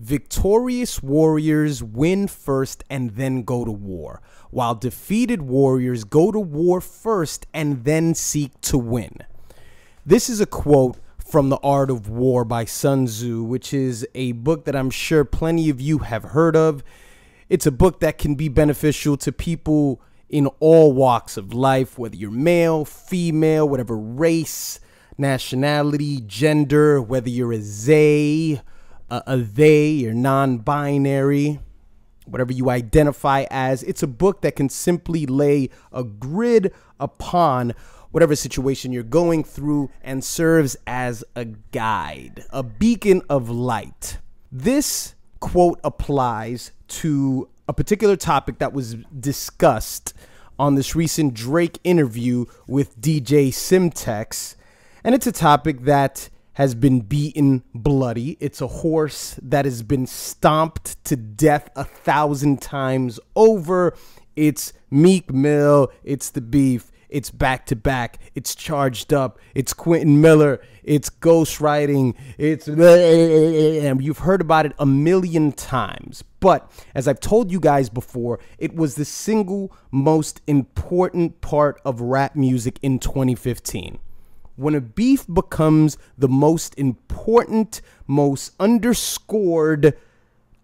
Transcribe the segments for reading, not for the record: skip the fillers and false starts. Victorious warriors win first and then go to war, while defeated warriors go to war first and then seek to win. This is a quote from The Art of War by Sun Tzu, which is a book that I'm sure plenty of you have heard of. It's a book that can be beneficial to people in all walks of life, whether you're male, female, whatever race, nationality, gender, whether you're a Zay, they, you're non-binary, whatever you identify as. It's a book that can simply lay a grid upon whatever situation you're going through and serves as a guide, a beacon of light. This quote applies to a particular topic that was discussed on this recent Drake interview with DJ Semtex, and it's a topic that has been beaten bloody. It's a horse that has been stomped to death 1,000 times over. It's Meek Mill, it's the beef, it's back to back, it's Charged Up, it's Quentin Miller, it's ghostwriting, it's... You've heard about it a million times. But as I've told you guys before, it was the single most important part of rap music in 2015. When a beef becomes the most important, most underscored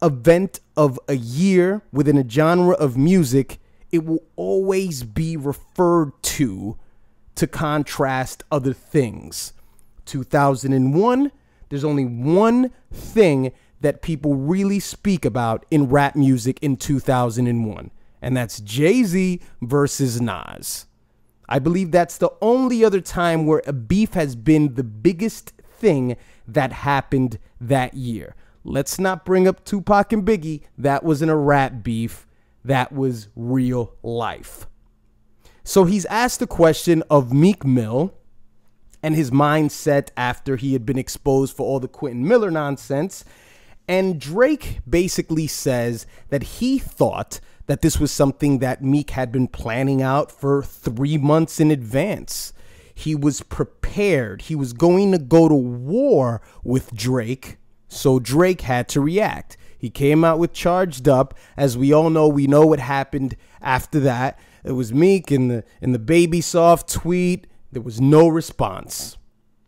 event of a year within a genre of music, it will always be referred to contrast other things. 2001, there's only one thing that people really speak about in rap music in 2001, and that's Jay-Z versus Nas. I believe that's the only other time where a beef has been the biggest thing that happened that year. Let's not bring up Tupac and Biggie. That wasn't a rap beef. That was real life. So he's asked the question of Meek Mill and his mindset after he had been exposed for all the Quentin Miller nonsense. And Drake basically says that he thought that this was something that Meek had been planning out for 3 months in advance. He was prepared. He was going to go to war with Drake, so Drake had to react. He came out with Charged Up. As we all know, we know what happened after that. It was Meek and the Baby Soft tweet. There was no response.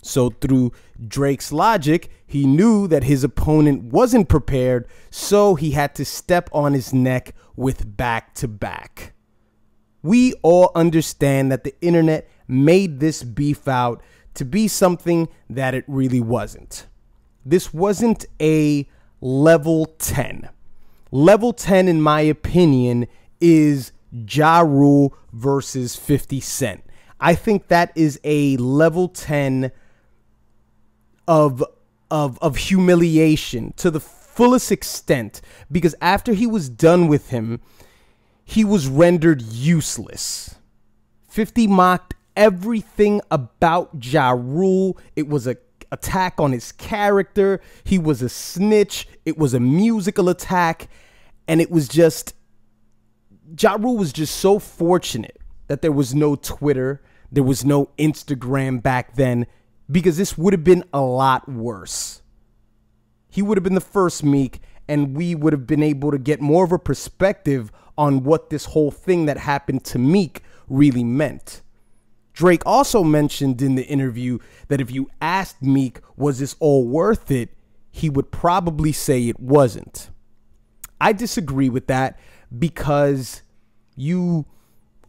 So through Drake's logic, he knew that his opponent wasn't prepared, so he had to step on his neck with back-to-back. We all understand that the internet made this beef out to be something that it really wasn't. This wasn't a level 10. Level 10, in my opinion, is Ja Rule versus 50 Cent. I think that is a level 10 of humiliation to the fullest extent, because after he was done with him, he was rendered useless. 50 mocked everything about Ja Rule. It was an attack on his character. He was a snitch. It was a musical attack. And it was just... Ja Rule was just so fortunate that there was no Twitter. There was no Instagram back then, because this would have been a lot worse. He would have been the first Meek, and we would have been able to get more of a perspective on what this whole thing that happened to Meek really meant. Drake also mentioned in the interview that if you asked Meek, was this all worth it, he would probably say it wasn't. I disagree with that, because you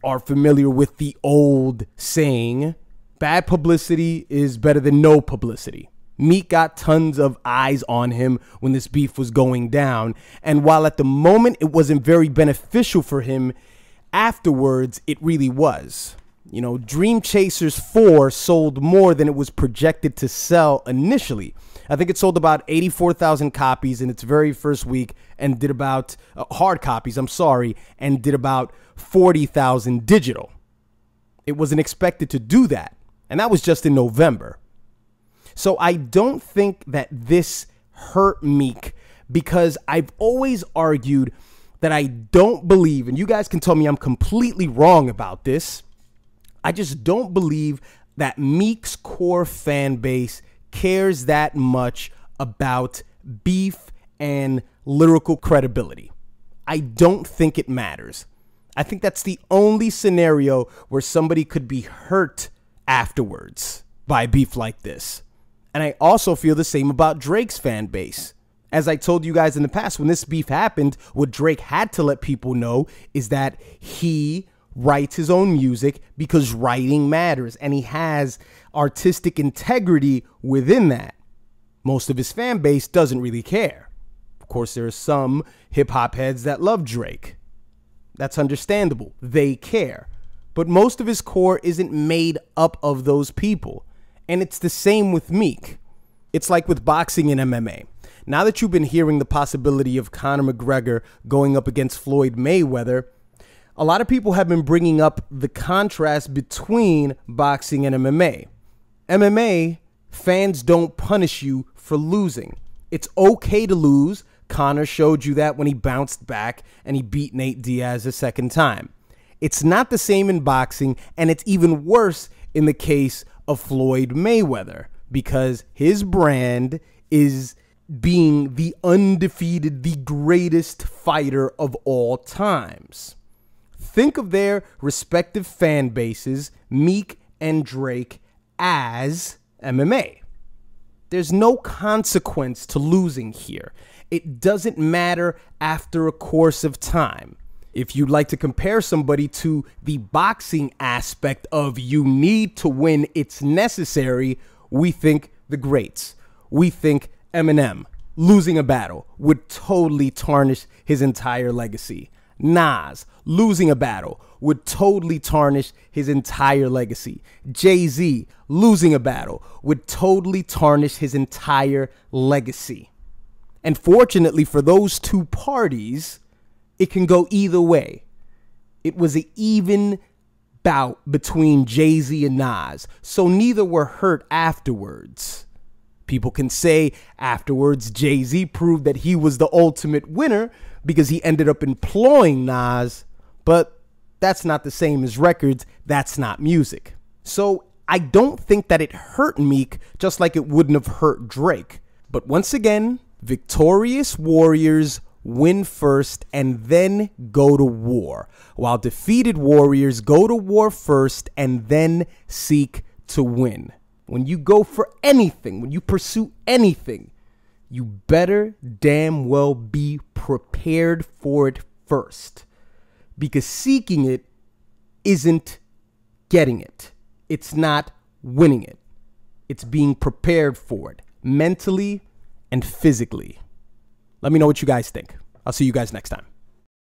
are familiar with the old saying, bad publicity is better than no publicity. Meek got tons of eyes on him when this beef was going down, and while at the moment it wasn't very beneficial for him, afterwards it really was. You know, Dream Chasers 4 sold more than it was projected to sell initially. I think it sold about 84,000 copies in its very first week and did about, hard copies, I'm sorry, and did about 40,000 digital. It wasn't expected to do that. And that was just in November. So I don't think that this hurt Meek, because I've always argued that I don't believe, and you guys can tell me I'm completely wrong about this, I just don't believe that Meek's core fan base cares that much about beef and lyrical credibility. I don't think it matters. I think that's the only scenario where somebody could be hurt afterwards by beef like this. And I also feel the same about Drake's fan base. As I told you guys in the past, when this beef happened, what Drake had to let people know is that he writes his own music because writing matters, and he has artistic integrity within that. Most of his fan base doesn't really care. Of course, there are some hip-hop heads that love Drake. That's understandable. They care. But most of his core isn't made up of those people. And it's the same with Meek. It's like with boxing and MMA. Now that you've been hearing the possibility of Conor McGregor going up against Floyd Mayweather, a lot of people have been bringing up the contrast between boxing and MMA. MMA, fans don't punish you for losing. It's okay to lose. Conor showed you that when he bounced back and he beat Nate Diaz a second time. It's not the same in boxing, and it's even worse in the case of Floyd Mayweather, because his brand is being the undefeated, the greatest fighter of all times. Think of their respective fan bases, Meek and Drake, as MMA. There's no consequence to losing here. It doesn't matter after a course of time. If you'd like to compare somebody to the boxing aspect of you need to win, it's necessary, we think the greats. We think Eminem losing a battle would totally tarnish his entire legacy. Nas losing a battle would totally tarnish his entire legacy. Jay-Z losing a battle would totally tarnish his entire legacy. And fortunately for those two parties, it can go either way. It was an even bout between Jay-Z and Nas, so neither were hurt afterwards. People can say afterwards Jay-Z proved that he was the ultimate winner because he ended up employing Nas, but that's not the same as records. That's not music. So I don't think that it hurt Meek, just like it wouldn't have hurt Drake. But once again, victorious warriors win first and then go to war, while defeated warriors go to war first and then seek to win. When you go for anything, when you pursue anything, you better damn well be prepared for it first, because seeking it isn't getting it. It's not winning it. It's being prepared for it mentally and physically. Let me know what you guys think. I'll see you guys next time.